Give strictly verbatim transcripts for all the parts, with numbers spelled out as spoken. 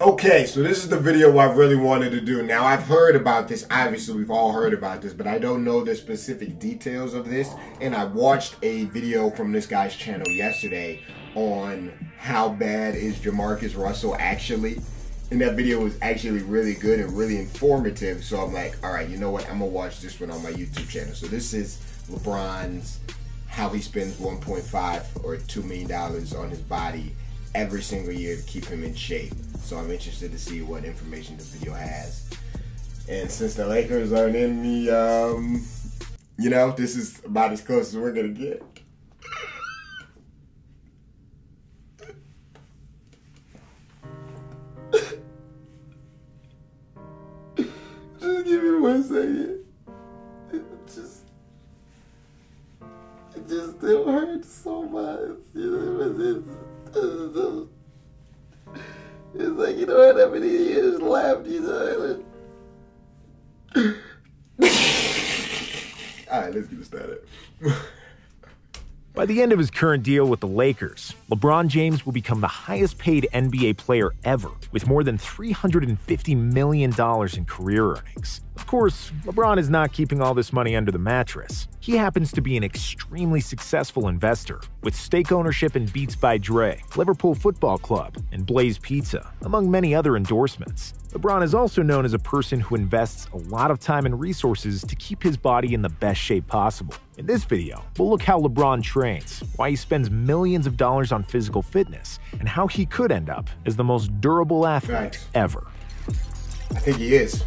Okay, so this is the video I really wanted to do. Now, I've heard about this. Obviously, we've all heard about this, but I don't know the specific details of this. And I watched a video from this guy's channel yesterday on how bad is JaMarcus Russell actually. And that video was actually really good and really informative. So I'm like, all right, you know what? I'm going to watch this one on my YouTube channel. So this is LeBron's, how he spends one point five or two million dollars on his body every single year to keep him in shape. So I'm interested to see what information this video has. And since the Lakers aren't in the, um, you know, this is about as close as we're going to get. Just give me one second. It just, it just still hurts so much. You know, it's, it's like, you know, how many years left, you know? All right, let's get started. By the end of his current deal with the Lakers, LeBron James will become the highest-paid N B A player ever, with more than three hundred fifty million dollars in career earnings. Of course, LeBron is not keeping all this money under the mattress. He happens to be an extremely successful investor, with stake ownership in Beats by Dre, Liverpool Football Club, and Blaze Pizza, among many other endorsements. LeBron is also known as a person who invests a lot of time and resources to keep his body in the best shape possible. In this video, we'll look how LeBron trains, why he spends millions of dollars on physical fitness, and how he could end up as the most durable athlete right. ever. I think he is.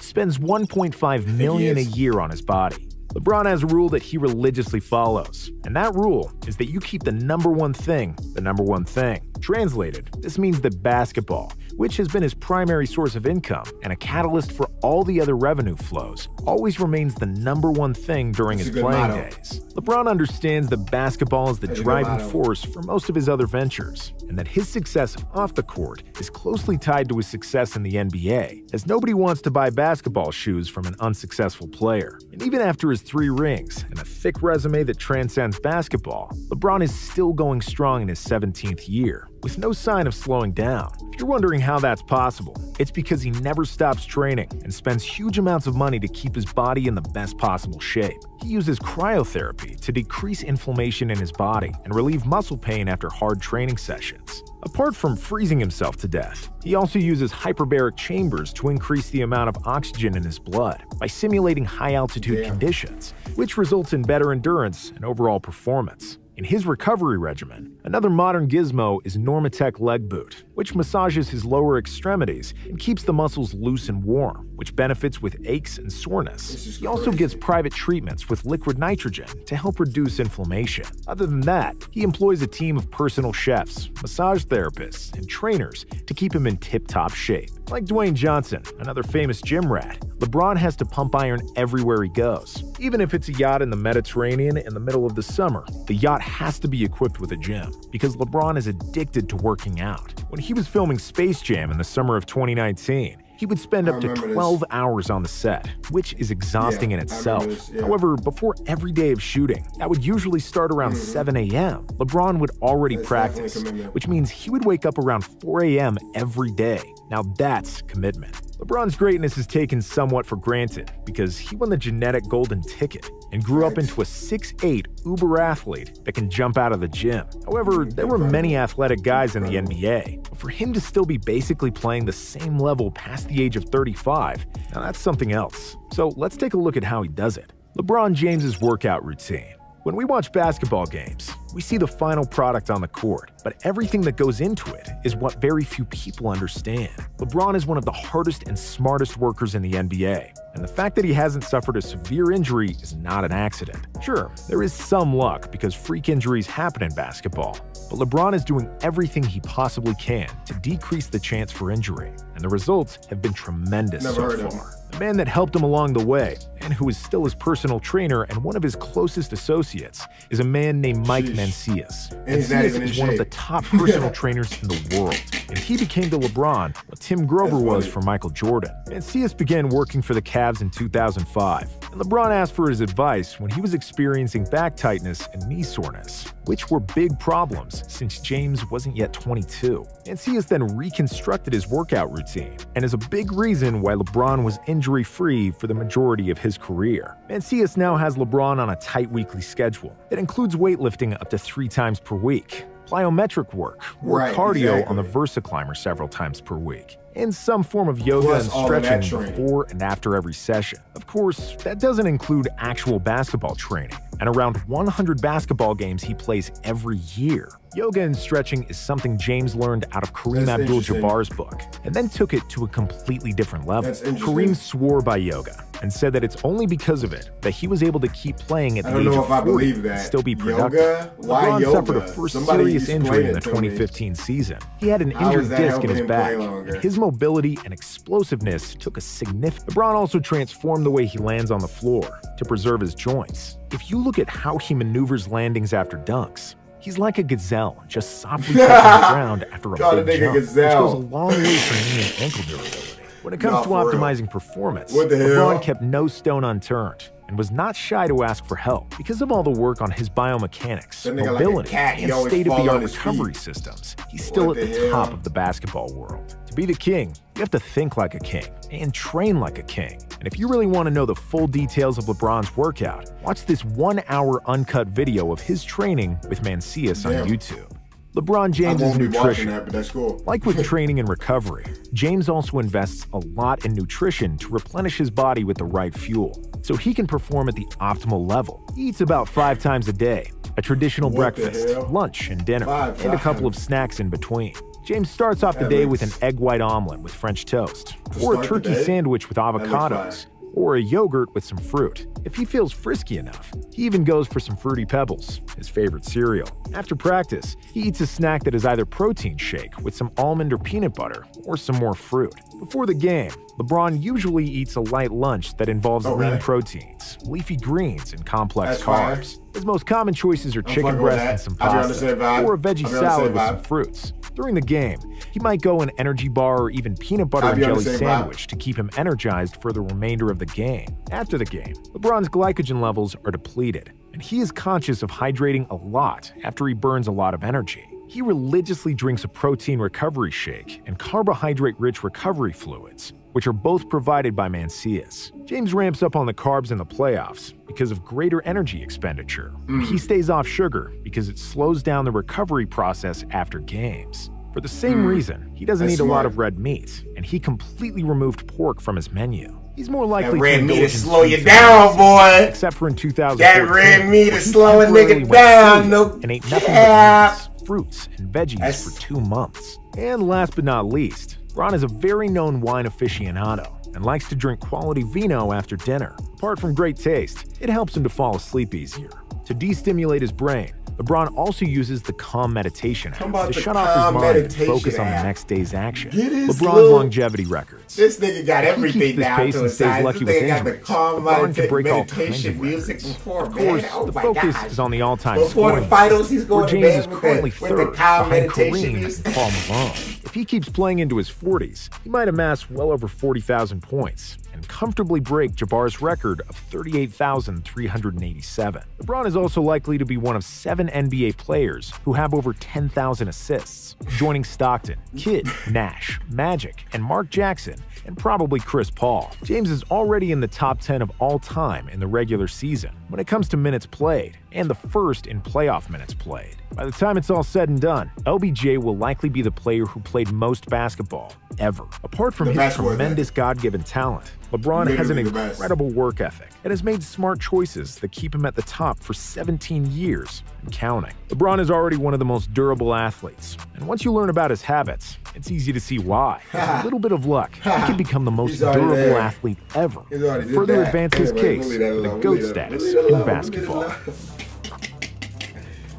Spends one point five million dollars a year on his body. LeBron has a rule that he religiously follows, and that rule is that you keep the number one thing the number one thing. Translated, this means that basketball, which has been his primary source of income and a catalyst for all the other revenue flows, always remains the number one thing during his playing days. LeBron understands that basketball is the driving force for most of his other ventures, and that his success off the court is closely tied to his success in the N B A, as nobody wants to buy basketball shoes from an unsuccessful player. And even after his three rings and a thick resume that transcends basketball, LeBron is still going strong in his seventeenth year, with no sign of slowing down. If you're wondering how that's possible, it's because he never stops training and spends huge amounts of money to keep his body in the best possible shape. He uses cryotherapy to decrease inflammation in his body and relieve muscle pain after hard training sessions. Apart from freezing himself to death, he also uses hyperbaric chambers to increase the amount of oxygen in his blood by simulating high-altitude yeah. conditions, which results in better endurance and overall performance. In his recovery regimen, another modern gizmo is Normatec leg boot, which massages his lower extremities and keeps the muscles loose and warm, which benefits with aches and soreness. He also gets private treatments with liquid nitrogen to help reduce inflammation. Other than that, he employs a team of personal chefs, massage therapists, and trainers to keep him in tip-top shape. Like Dwayne Johnson, another famous gym rat, LeBron has to pump iron everywhere he goes. Even if it's a yacht in the Mediterranean in the middle of the summer, the yacht has to be equipped with a gym, because LeBron is addicted to working out. When he was filming Space Jam in the summer of twenty nineteen, he would spend up to twelve this. hours on the set, which is exhausting yeah, in itself. This, yeah. However, before every day of shooting, that would usually start around mm-hmm. seven A M, LeBron would already that's practice, which means he would wake up around four A M every day. Now that's commitment. LeBron's greatness is taken somewhat for granted because he won the genetic golden ticket and grew up into a six eight uber athlete that can jump out of the gym. However, there were many athletic guys in the N B A, but for him to still be basically playing the same level past the age of thirty-five, now that's something else. So let's take a look at how he does it. LeBron James's workout routine. When we watch basketball games, we see the final product on the court, but everything that goes into it is what very few people understand. LeBron is one of the hardest and smartest workers in the N B A, and the fact that he hasn't suffered a severe injury is not an accident. Sure, there is some luck because freak injuries happen in basketball, but LeBron is doing everything he possibly can to decrease the chance for injury, and the results have been tremendous so far. The man that helped him along the way, and who is still his personal trainer and one of his closest associates, is a man named Mike Mancias. Mancias is one of the top personal trainers in the world, and he became to LeBron Tim Grover was for Michael Jordan. Mancias began working for the Cavs in two thousand five, and LeBron asked for his advice when he was experiencing back tightness and knee soreness, which were big problems since James wasn't yet twenty-two. Mancias then reconstructed his workout routine and is a big reason why LeBron was injury-free for the majority of his career. Mancias now has LeBron on a tight weekly schedule that includes weightlifting up to three times per week, plyometric work, or right, cardio exactly. on the VersaClimber several times per week, and some form of yoga Plus and stretching before and after every session. Of course, that doesn't include actual basketball training, and around one hundred basketball games he plays every year. Yoga and stretching is something James learned out of Kareem Abdul-Jabbar's book, and then took it to a completely different level. Kareem swore by yoga and said that it's only because of it that he was able to keep playing at the age of forty and still be productive. Yoga? LeBron yoga? suffered a first Somebody serious injury in the twenty fifteen me. season. He had an injured disc in his back, and his mobility and explosiveness took a significant... LeBron also transformed the way he lands on the floor to preserve his joints. If you look at how he maneuvers landings after dunks, he's like a gazelle, just softly touching the ground after a God, big jump, a which goes a long way for knee and ankle durability. When it comes not to optimizing real. performance, LeBron hell? kept no stone unturned and was not shy to ask for help. Because of all the work on his biomechanics, mobility, like and state-of-the-art recovery feet. systems, he's still what at the, the top of the basketball world. To be the king, you have to think like a king and train like a king. And if you really want to know the full details of LeBron's workout, watch this one-hour uncut video of his training with Mancias Damn. on YouTube. LeBron James' nutrition. That, but that's cool. Like with training and recovery, James also invests a lot in nutrition to replenish his body with the right fuel, so he can perform at the optimal level. He eats about five times a day, a traditional what breakfast, lunch, and dinner, five, and a couple of snacks in between. James starts off that the day looks... with an egg white omelet with French toast, to or a turkey sandwich with avocados, or a yogurt with some fruit. If he feels frisky enough, he even goes for some Fruity Pebbles, his favorite cereal. After practice, he eats a snack that is either protein shake with some almond or peanut butter, or some more fruit. Before the game, LeBron usually eats a light lunch that involves okay. lean proteins, leafy greens, and complex That's carbs. Fire. His most common choices are chicken breast and some pasta, or a veggie salad with some fruits. During the game, he might go an energy bar or even peanut butter and jelly sandwich to keep him energized for the remainder of the game. After the game, LeBron's glycogen levels are depleted, and he is conscious of hydrating a lot after he burns a lot of energy. He religiously drinks a protein recovery shake and carbohydrate-rich recovery fluids, which are both provided by Mancias. James ramps up on the carbs in the playoffs because of greater energy expenditure. Mm. He stays off sugar because it slows down the recovery process after games. For the same mm. reason, he doesn't That's eat a smart. lot of red meat, and he completely removed pork from his menu. He's more likely that red to meat to slow you down, boy. Except for in two thousand fourteen, that red meat is slowing nigga down, no and ate nothing but meats, fruits, and veggies That's... for two months. And last but not least, LeBron is a very known wine aficionado and likes to drink quality vino after dinner. Apart from great taste, it helps him to fall asleep easier. To destimulate his brain, LeBron also uses the Calm meditation app to shut off his mind and focus on the next day's action. LeBron's longevity records. This nigga got everything down to his side. This nigga got the Calm meditation music before bed. Oh my God. Of course, the focus is on the all-time scoring. Before the finals, he's going to bed with the Calm meditation music. Paul Malone. If he keeps playing into his forties, he might amass well over forty thousand points and comfortably break Jabbar's record of thirty-eight thousand three hundred eighty-seven. LeBron is also likely to be one of seven N B A players who have over ten thousand assists, joining Stockton, Kidd, Nash, Magic, and Mark Jackson, and probably Chris Paul. James is already in the top ten of all time in the regular season when it comes to minutes played, and the first in playoff minutes played. By the time it's all said and done, L B J will likely be the player who played most basketball ever. Apart from his tremendous God-given talent, LeBron has an incredible work ethic and has made smart choices that keep him at the top for seventeen years and counting. LeBron is already one of the most durable athletes, and once you learn about his habits, it's easy to see why. With a little bit of luck, he can become the most durable there. athlete ever, and further advance his anyway, case for the GOAT status in basketball.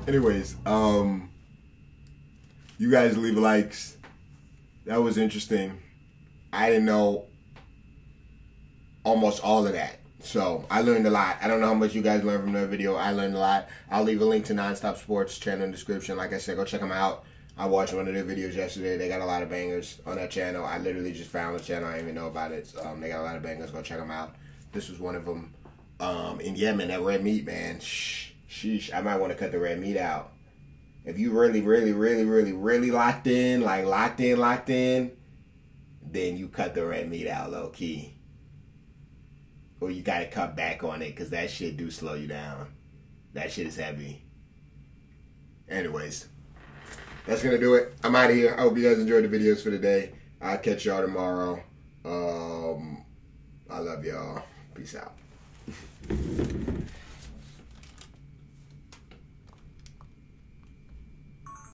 Anyways, um, you guys leave likes. That was interesting. I didn't know almost all of that, so I learned a lot. I don't know how much you guys learned from that video. I learned a lot. I'll leave a link to Nonstop Sports Channel in the description. Like I said, go check them out. I watched one of their videos yesterday. They got a lot of bangers on that channel. I literally just found the channel. I didn't even know about it. Um, they got a lot of bangers. Go check them out. This was one of them. Um, and yeah, man, that red meat, man. Shh, sheesh. I might want to cut the red meat out. If you really, really, really, really, really locked in, like locked in, locked in, then you cut the red meat out low key. Or you got to cut back on it because that shit do slow you down. That shit is heavy. Anyways, that's going to do it. I'm out of here. I hope you guys enjoyed the videos for today. I'll catch y'all tomorrow. Um, I love y'all. Peace out.